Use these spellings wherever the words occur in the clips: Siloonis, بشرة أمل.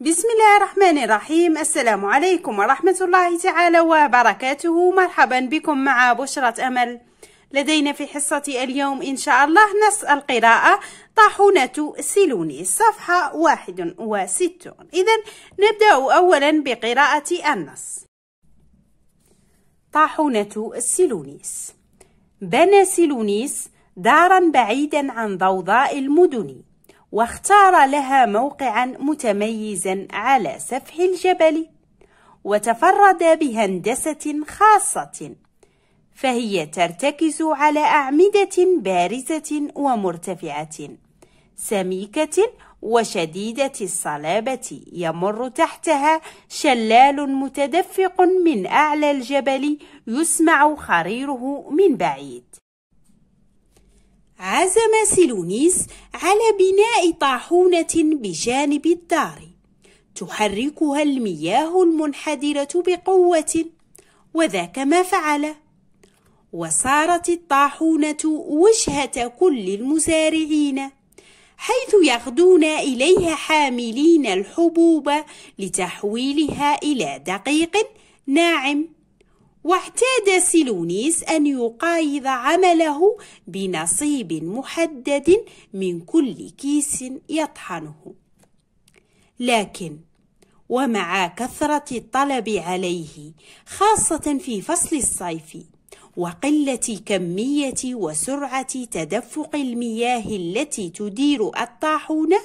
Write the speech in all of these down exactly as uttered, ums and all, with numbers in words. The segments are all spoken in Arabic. بسم الله الرحمن الرحيم. السلام عليكم ورحمة الله تعالى وبركاته. مرحبا بكم مع بشرة أمل. لدينا في حصة اليوم إن شاء الله نص القراءة طاحونة السي لونيس صفحة واحد وستون. إذن نبدأ أولا بقراءة النص. طاحونة السي لونيس. بنى سيلونيس دارا بعيدا عن ضوضاء المدن، واختار لها موقعا متميزا على سفح الجبل، وتفرد بهندسة خاصة، فهي ترتكز على أعمدة بارزة ومرتفعة سميكة وشديدة الصلابة، يمر تحتها شلال متدفق من أعلى الجبل يسمع خريره من بعيد. عزم سيلونيس على بناء طاحونة بجانب الدار تحركها المياه المنحدرة بقوة، وذاك ما فعل، وصارت الطاحونة وجهة كل المزارعين، حيث يغدون إليها حاملين الحبوب لتحويلها إلى دقيق ناعم. واعتاد سيلونيس أن يقايض عمله بنصيب محدد من كل كيس يطحنه، لكن ومع كثرة الطلب عليه خاصة في فصل الصيف، وقلة كمية وسرعة تدفق المياه التي تدير الطاحونة،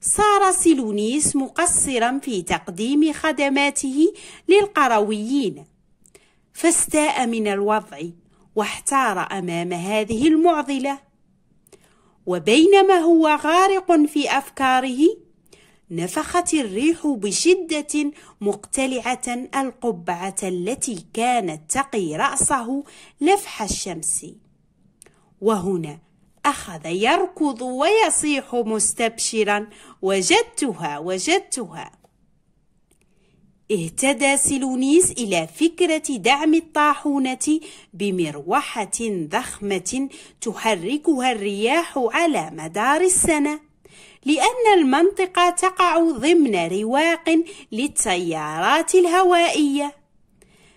صار سيلونيس مقصرا في تقديم خدماته للقرويين، فاستاء من الوضع واحتار أمام هذه المعضلة. وبينما هو غارق في أفكاره، نفخت الريح بشدة مقتلعة القبعة التي كانت تقي رأسه لفح الشمس، وهنا أخذ يركض ويصيح مستبشرا: وجدتها وجدتها. اهتدى سيلونيس إلى فكرة دعم الطاحونة بمروحة ضخمة تحركها الرياح على مدار السنة، لأن المنطقة تقع ضمن رواق للتيارات الهوائية،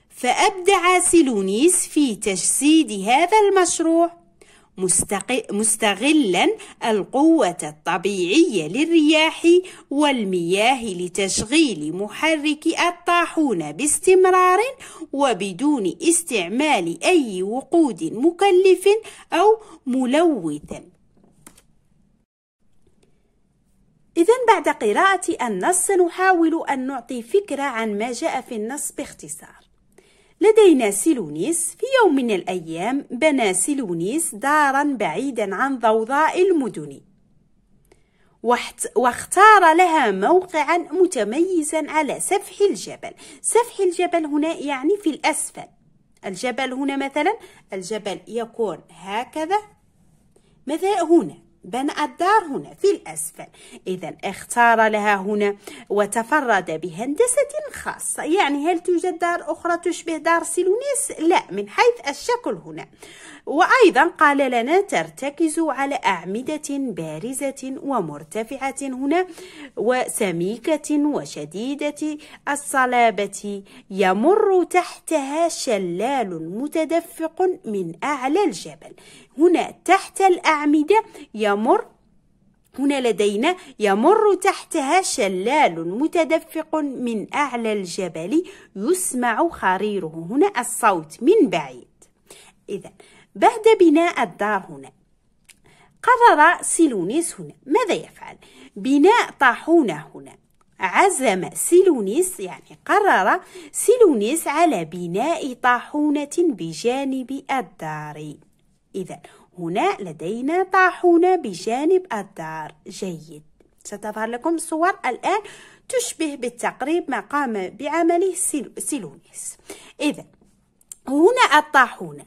فأبدع سيلونيس في تجسيد هذا المشروع مستغلا القوة الطبيعية للرياح والمياه لتشغيل محرك الطاحونة باستمرار وبدون استعمال أي وقود مكلف أو ملوث. إذن بعد قراءة النص نحاول أن نعطي فكرة عن ما جاء في النص باختصار. لدينا سيلونيس. في يوم من الأيام بنى سيلونيس دارا بعيدا عن ضوضاء المدن، واختار لها موقعا متميزا على سفح الجبل. سفح الجبل هنا يعني في الأسفل. الجبل هنا مثلا الجبل يكون هكذا، مثلا هنا بنى الدار هنا في الأسفل. إذن اختار لها هنا وتفرد بهندسة خاصة. يعني هل توجد دار أخرى تشبه دار سيلونيس؟ لا، من حيث الشكل هنا. وأيضا قال لنا ترتكز على أعمدة بارزة ومرتفعة هنا وسميكة وشديدة الصلابة، يمر تحتها شلال متدفق من أعلى الجبل. هنا تحت الأعمدة يمر، هنا لدينا يمر تحتها شلال متدفق من أعلى الجبل يسمع خريره، هنا الصوت من بعيد. إذا بعد بناء الدار هنا قرر سيلونيس هنا ماذا يفعل؟ بناء طاحونة هنا عزم سيلونيس، يعني قرر سيلونيس على بناء طاحونة بجانب الدار. إذا هنا لدينا طاحونة بجانب الدار. جيد، ستظهر لكم صور الآن تشبه بالتقريب ما قام بعمله سيلونيس. إذا هنا الطاحونة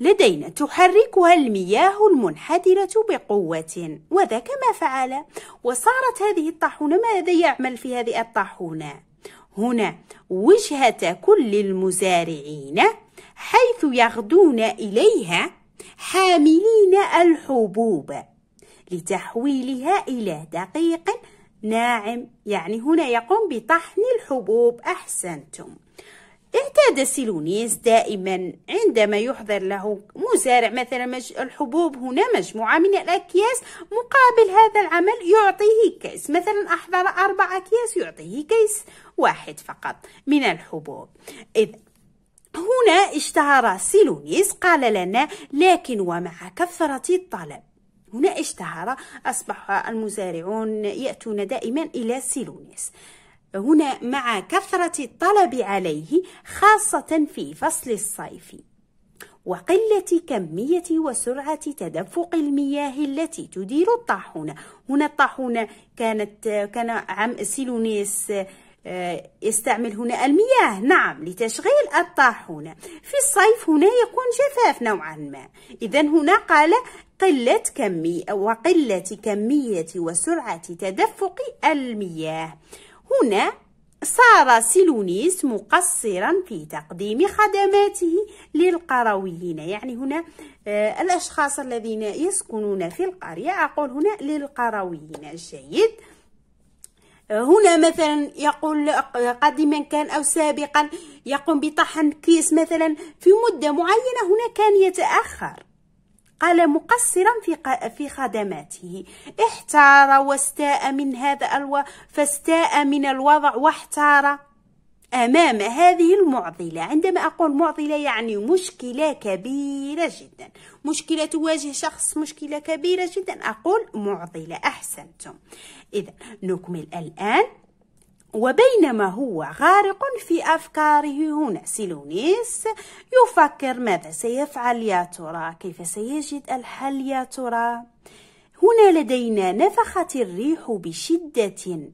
لدينا تحركها المياه المنحدرة بقوة، وذاك ما فعل. وصارت هذه الطاحونة ماذا يعمل في هذه الطاحونة؟ هنا وجهة كل المزارعين، حيث يغدون إليها حاملين الحبوب لتحويلها إلى دقيق ناعم، يعني هنا يقوم بطحن الحبوب. أحسنتم. اعتاد سيلونيس دائما عندما يحضر له مزارع مثلا الحبوب هنا مجموعة من الأكياس، مقابل هذا العمل يعطيه كيس، مثلا أحضر أربع أكياس يعطيه كيس واحد فقط من الحبوب. إذا هنا اشتهر سيلونيس، قال لنا لكن ومع كثرة الطلب، هنا اشتهر، أصبح المزارعون يأتون دائما إلى سيلونيس. هنا مع كثرة الطلب عليه خاصة في فصل الصيف، وقلة كمية وسرعة تدفق المياه التي تدير الطاحونة. هنا الطاحونة كانت كان عم سيلونيس يستعمل هنا المياه، نعم، لتشغيل الطاحونة. في الصيف هنا يكون جفاف نوعا ما، إذا هنا قال قلة كمية وقلة كمية وسرعة تدفق المياه. هنا صار سيلونيس مقصرا في تقديم خدماته للقرويين، يعني هنا الأشخاص الذين يسكنون في القرية، أقول هنا للقرويين. جيد. هنا مثلا يقول قديما كان أو سابقا يقوم بطحن كيس مثلا في مدة معينة، هنا كان يتأخر، قال مقصرا في في خدماته. احتار واستاء من هذا الو... فاستاء من الوضع واحتار أمام هذه المعضلة. عندما أقول معضلة يعني مشكلة كبيرة جدا، مشكلة تواجه شخص، مشكلة كبيرة جدا، أقول معضلة. أحسنتم. إذا نكمل الآن. وبينما هو غارق في أفكاره، هنا سيلونيس يفكر ماذا سيفعل يا ترى، كيف سيجد الحل يا ترى. هنا لدينا نفخت الريح بشدة،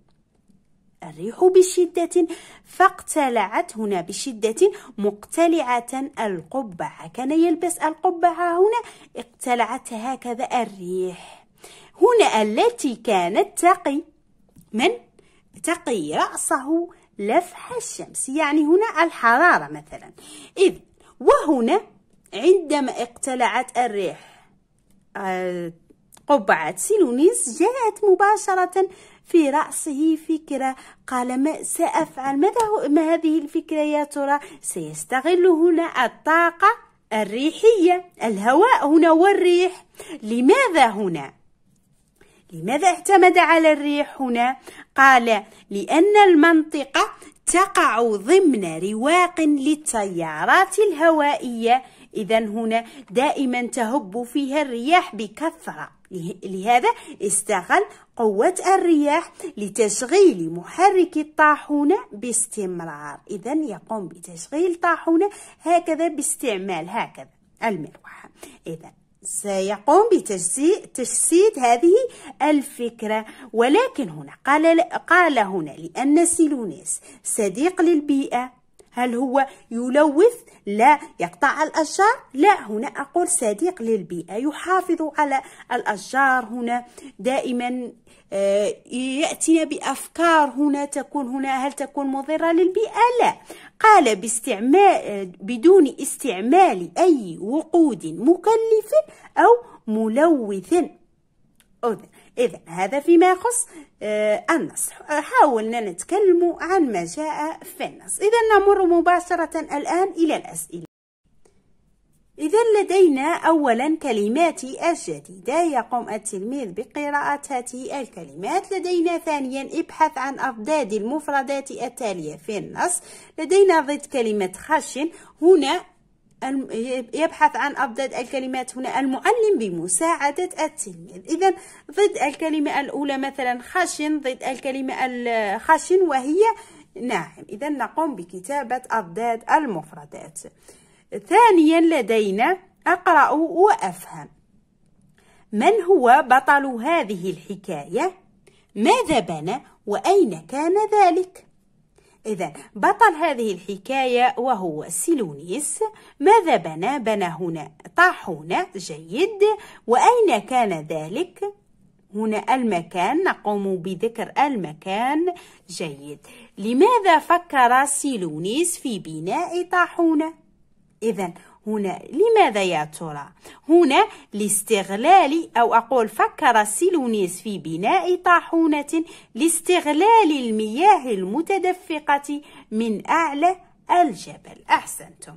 الريح بشدة فاقتلعت، هنا بشدة مقتلعة القبعة، كان يلبس القبعة، هنا اقتلعت هكذا الريح. هنا التي كانت تقي من؟ تقي رأسه لفح الشمس، يعني هنا الحرارة مثلا. إذ وهنا عندما اقتلعت الريح قبعة سيلونيس، جاءت مباشرة في رأسه فكرة، قال ما سأفعل، ماذا ما هذه الفكرة يا ترى؟ سيستغل هنا الطاقة الريحية، الهواء هنا والريح. لماذا هنا؟ لماذا اعتمد على الريح هنا؟ قال لأن المنطقة تقع ضمن رواق للتيارات الهوائية، إذا هنا دائما تهب فيها الرياح بكثرة، لهذا استغل قوة الرياح لتشغيل محرك الطاحونة باستمرار. إذا يقوم بتشغيل طاحونة هكذا باستعمال هكذا المروحة. إذا سيقوم بتجسيد هذه الفكرة، ولكن هنا قال قال هنا لأن سيلونيس صديق للبيئة، هل هو يلوث؟ لا. يقطع الأشجار؟ لا. هنا أقول صديق للبيئة، يحافظ على الأشجار، هنا دائما يأتينا بأفكار هنا تكون هنا هل تكون مضرة للبيئة؟ لا. قال باستعمال بدون استعمال أي وقود مكلف أو ملوث. إذا هذا فيما يخص النص، حاولنا نتكلم عن ما جاء في النص. إذا نمر مباشرة الآن إلى الأسئلة. إذا لدينا أولا كلمات الجديدة، يقوم التلميذ بقراءة هذه الكلمات. لدينا ثانيا ابحث عن أضداد المفردات التالية في النص. لدينا ضد كلمة خشن، هنا يبحث عن أضداد الكلمات هنا المعلم بمساعدة التلميذ. إذا ضد الكلمة الأولى مثلا خشن، ضد الكلمة الخشن وهي ناعم، إذا نقوم بكتابة أضداد المفردات. ثانيا لدينا أقرأ وأفهم. من هو بطل هذه الحكاية؟ ماذا بنى وأين كان ذلك؟ إذا بطل هذه الحكاية وهو سيلونيس. ماذا بنى؟ بنى هنا طاحونة. جيد. وأين كان ذلك؟ هنا المكان، نقوم بذكر المكان. جيد. لماذا فكر سيلونيس في بناء طاحونة؟ إذا هنا لماذا يا ترى؟ هنا لاستغلال، أو أقول فكر سيلونيس في بناء طاحونة لاستغلال المياه المتدفقة من أعلى الجبل. أحسنتم.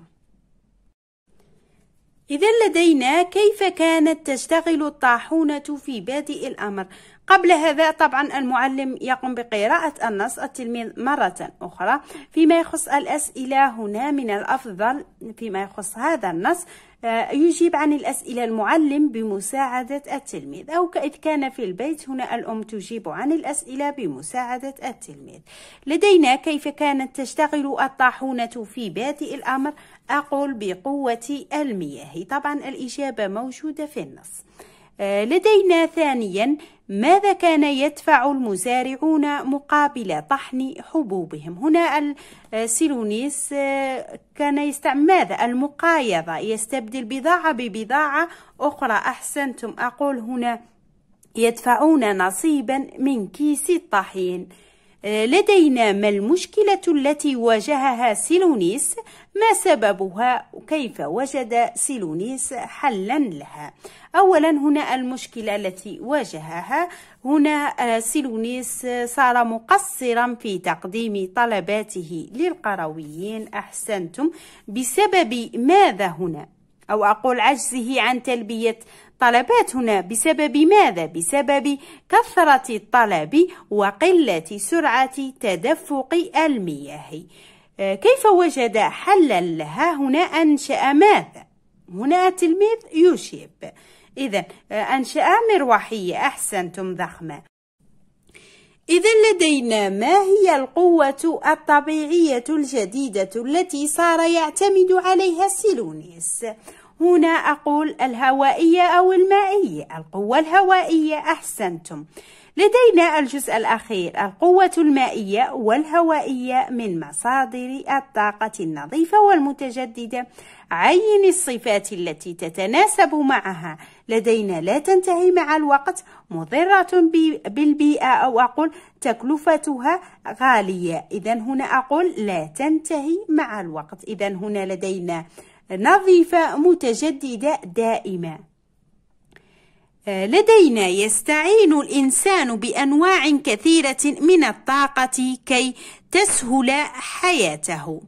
إذا لدينا كيف كانت تشتغل الطاحونة في بادئ الأمر. قبل هذا طبعا المعلم يقوم بقراءة النص، التلميذ مرة أخرى. فيما يخص الأسئلة هنا من الأفضل فيما يخص هذا النص يجيب عن الأسئلة المعلم بمساعدة التلميذ، أو كإذ كان في البيت هنا الأم تجيب عن الأسئلة بمساعدة التلميذ. لدينا كيف كانت تشتغل الطاحونة في بادئ الأمر، أقول بقوة المياه. طبعا الإجابة موجودة في النص. لدينا ثانيا ماذا كان يدفع المزارعون مقابل طحن حبوبهم. هنا السيلونيس كان يستعمل ماذا؟ المقايضة، يستبدل بضاعة ببضاعة أخرى. أحسنتم. أقول هنا يدفعون نصيبا من كيس الطحين. لدينا ما المشكلة التي واجهها سيلونيس، ما سببها، وكيف وجد سيلونيس حلا لها. أولا هنا المشكلة التي واجهها، هنا سيلونيس صار مقصرا في تقديم طلباته للقرويين. أحسنتم. بسبب ماذا هنا، أو أقول عجزه عن تلبية طلبات هنا بسبب ماذا؟ بسبب كثرة الطلب وقلة سرعة تدفق المياه. كيف وجد حلا لها؟ هنا أنشأ ماذا؟ هنا التلميذ يشيب. إذا أنشأ مروحية. أحسنتم. ضخمة. إذا لدينا ما هي القوة الطبيعية الجديدة التي صار يعتمد عليها سيلونيس. هنا أقول الهوائية أو المائية، القوة الهوائية. أحسنتم. لدينا الجزء الأخير، القوة المائية والهوائية من مصادر الطاقة النظيفة والمتجددة. عين الصفات التي تتناسب معها. لدينا لا تنتهي مع الوقت، مضرة بالبيئة، أو أقول تكلفتها غالية. إذا هنا أقول لا تنتهي مع الوقت. إذا هنا لدينا نظيفة، متجددة، دائمة. لدينا يستعين الإنسان بأنواع كثيرة من الطاقة كي تسهل حياته.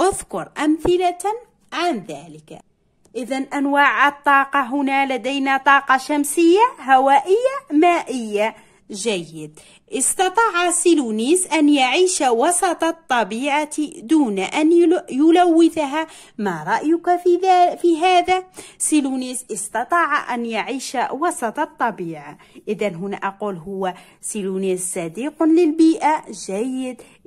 أذكر أمثلة عن ذلك. إذا أنواع الطاقة هنا لدينا طاقة شمسية، هوائية، مائية. جيد. استطاع سيلونيس أن يعيش وسط الطبيعة دون أن يلوثها. ما رأيك في, في هذا؟ سيلونيس استطاع أن يعيش وسط الطبيعة. إذا هنا أقول هو سيلونيس صديق للبيئة. جيد.